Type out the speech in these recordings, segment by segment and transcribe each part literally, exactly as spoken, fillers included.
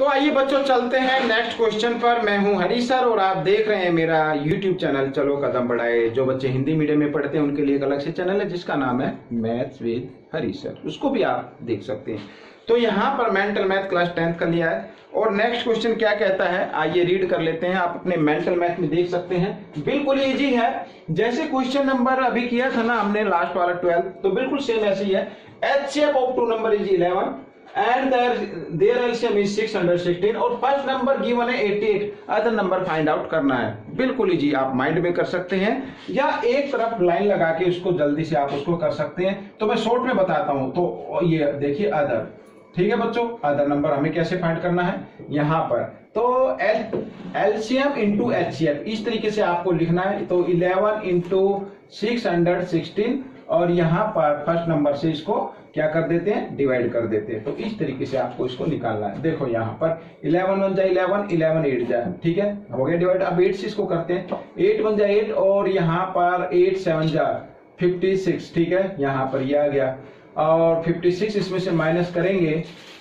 तो आइए बच्चों चलते हैं नेक्स्ट क्वेश्चन पर। मैं हूं हरीश सर और आप देख रहे हैं मेरा यूट्यूब चैनल चलो कदम बढ़ाए। जो बच्चे हिंदी मीडियम में पढ़ते हैं उनके लिए एक अलग से चैनल है जिसका नाम है मैथ्स विद हरीश सर, उसको भी आप देख सकते हैं। तो यहाँ पर मेंटल मैथ क्लास टेंथ का लिया है और नेक्स्ट क्वेश्चन क्या कहता है आइए रीड कर लेते हैं। आप अपने मेंटल मैथ में देख सकते हैं, बिल्कुल इजी है जैसे क्वेश्चन नंबर अभी किया था ना हमने लास्ट वाला ट्वेल्थ, तो बिल्कुल सेम ऐसे ही है। H shape of two number is eleven and their their L C M is six hundred sixteen और फर्स्ट नंबर गिवन है अठासी, अदर नंबर फाइंड आउट करना है। बिल्कुल इजी, आप माइंड में कर सकते हैं या एक तरफ लाइन लगा के उसको जल्दी से आप उसको कर सकते हैं। तो मैं शॉर्ट में बताता हूं। तो ये देखिए अदर, ठीक है बच्चों, अदर नंबर हमें कैसे फाइंड करना है यहाँ पर। तो L C M into H C M इस तरीके से आपको लिखना है। तो eleven into six hundred sixteen और यहाँ पर फर्स्ट नंबर से इसको क्या कर देते हैं, डिवाइड कर देते हैं। तो इस तरीके से आपको इसको निकालना है। देखो यहाँ पर इलेवन वन जाए इलेवन, इलेवन एट जाए, ठीक है हो गया डिवाइड। अब एट से इसको करते हैं, एट वन जाए एट और यहाँ पर एट सेवन जाए फिफ्टी सिक्स, ठीक है यहाँ पर ये आ गया। और फिफ्टी सिक्स इसमें से माइनस करेंगे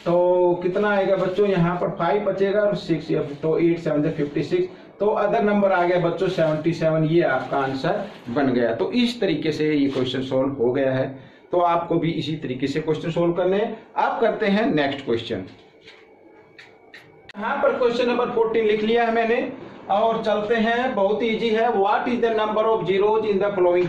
तो कितना आएगा बच्चों, यहाँ पर फाइव बचेगा और सिक्स, तो एट सेवन जाए फिफ्टी सिक्स, तो अदर नंबर आ गया बच्चों सतहत्तर। ये आपका आंसर बन गया। तो इस तरीके से ये क्वेश्चन सॉल्व हो गया है। तो आपको भी इसी तरीके से क्वेश्चन सॉल्व करने हैं। आप करते हैं नेक्स्ट क्वेश्चन। यहाँ पर क्वेश्चन नंबर चौदह लिख लिया है मैंने और चलते हैं, बहुत इजी है। What is the number of zeros in the following,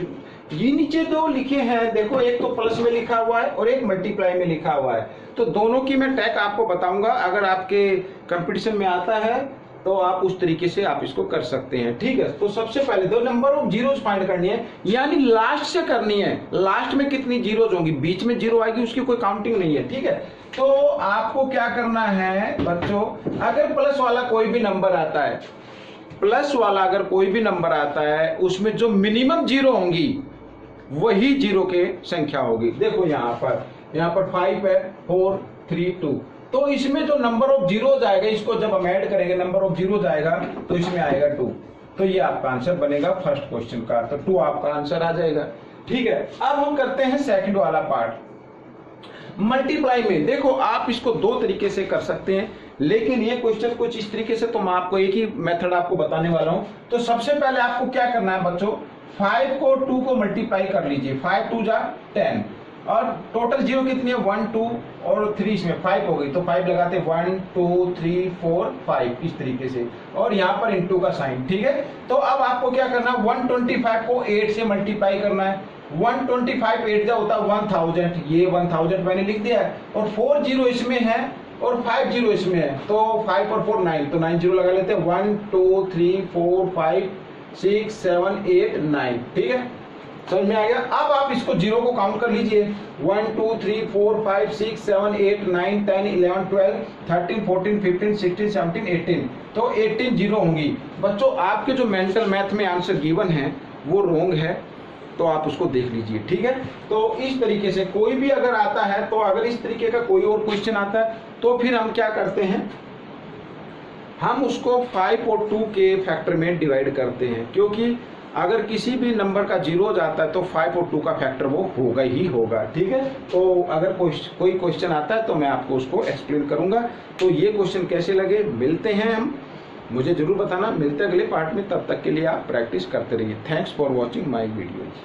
ये नीचे दो लिखे हैं। देखो एक तो प्लस में लिखा हुआ है और एक मल्टीप्लाई में लिखा हुआ है, तो दोनों की मैं टैग आपको बताऊंगा। अगर आपके कंपटीशन में आता है तो आप उस तरीके से आप इसको कर सकते हैं, ठीक है। तो सबसे पहले दो नंबर ऑफ जीरोज फाइंड करनी है, यानी लास्ट से करनी है। लास्ट में कितनी जीरोज होंगी, बीच में जीरो आएगी उसकी कोई काउंटिंग नहीं है, ठीक है। तो आपको क्या करना है बच्चों, अगर प्लस वाला कोई भी नंबर आता है, प्लस वाला अगर कोई भी नंबर आता है उसमें जो मिनिमम जीरो होंगी वही जीरो के संख्या होगी। देखो यहाँ पर, यहाँ पर फाइव है, फोर थ्री टू, तो इसमें जो नंबर ऑफ जीरोज आएगा इसको जब हम ऐड करेंगे नंबर ऑफ जीरोज आएगा तो इसमें आएगा टू। तो ये आपका आंसर बनेगा फर्स्ट क्वेश्चन का, तो टू आपका आंसर आ जाएगा, ठीक है। अब हम करते हैं सेकंड वाला पार्ट मल्टीप्लाई में। देखो आप इसको दो तरीके से कर सकते हैं, लेकिन ये क्वेश्चन कुछ इस तरीके से, तो मैं आपको एक ही मेथड आपको बताने वाला हूं। तो सबसे पहले आपको क्या करना है बच्चों, फाइव को टू को मल्टीप्लाई कर लीजिए, फाइव टू जा टेन और टोटल जीरो कितनी है वन टू और थ्री, इसमें फाइव हो गई तो फाइव लगाते one two three four five इस तरीके से, और यहाँ पर इंटू का साइन, ठीक है। तो अब आपको क्या करना है, वन ट्वेंटी फाइव को एट से मल्टीप्लाई करना है। वन ट्वेंटी फाइव एट का होता है वन थाउजेंड, ये वन थाउजेंड मैंने लिख दिया है और फोर जीरो इसमें है और फाइव जीरो इसमें है, तो फाइव और फोर नाइन, तो नाइन जीरो लगा लेते हैं, one two three four five six seven eight nine, ठीक है समझ में आ गया। अब आप इसको जीरो को काउंट कर लीजिए, one two three four five six seven eight nine ten eleven twelve thirteen fourteen fifteen sixteen seventeen eighteen, तो एटीन जीरो होंगी बच्चों। आपके जो मेंटल मैथ में आंसर गिवन है वो रोंग है, तो आप उसको देख लीजिए, ठीक है। तो इस तरीके से कोई भी अगर आता है, तो अगर इस तरीके का कोई और क्वेश्चन आता है तो फिर हम क्या करते हैं, हम उसको फाइव और टू के फैक्टर में डिवाइड करते हैं, क्योंकि अगर किसी भी नंबर का जीरो जाता है तो फाइव और टू का फैक्टर वो होगा ही होगा, ठीक है। तो अगर कोई क्वेश्चन आता है तो मैं आपको उसको एक्सप्लेन करूंगा। तो ये क्वेश्चन कैसे लगे, मिलते हैं हम, मुझे जरूर बताना। मिलते हैं अगले पार्ट में, तब तक के लिए आप प्रैक्टिस करते रहिए। Thanks for watching my video.